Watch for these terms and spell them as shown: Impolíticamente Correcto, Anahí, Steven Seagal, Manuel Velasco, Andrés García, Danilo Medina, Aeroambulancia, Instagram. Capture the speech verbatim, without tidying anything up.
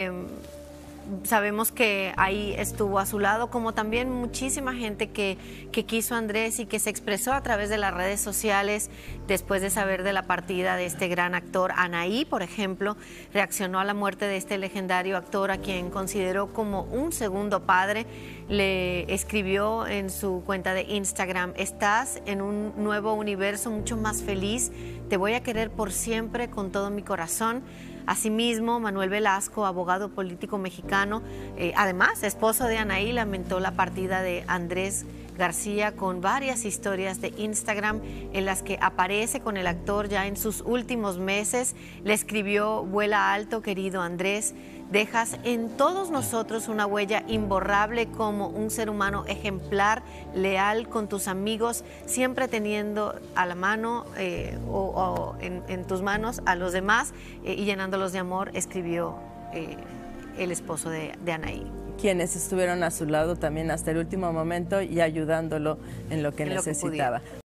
Eh, sabemos que ahí estuvo a su lado, como también muchísima gente que, que quiso a Andrés y que se expresó a través de las redes sociales después de saber de la partida de este gran actor. Anahí, por ejemplo, reaccionó a la muerte de este legendario actor, a quien consideró como un segundo padre. Le escribió en su cuenta de Instagram: "Estás en un nuevo universo mucho más feliz, te voy a querer por siempre con todo mi corazón". Asimismo, Manuel Velasco, abogado político mexicano, eh, además esposo de Anahí, lamentó la partida de Andrés García con varias historias de Instagram en las que aparece con el actor ya en sus últimos meses. Le escribió: "Vuela alto, querido Andrés, dejas en todos nosotros una huella imborrable como un ser humano ejemplar, leal con tus amigos, siempre teniendo a la mano eh, o, o en, en tus manos a los demás eh, y llenándolos de amor", escribió eh, el esposo de, de Anahí. Quienes estuvieron a su lado también hasta el último momento y ayudándolo en lo que en necesitaba. Lo que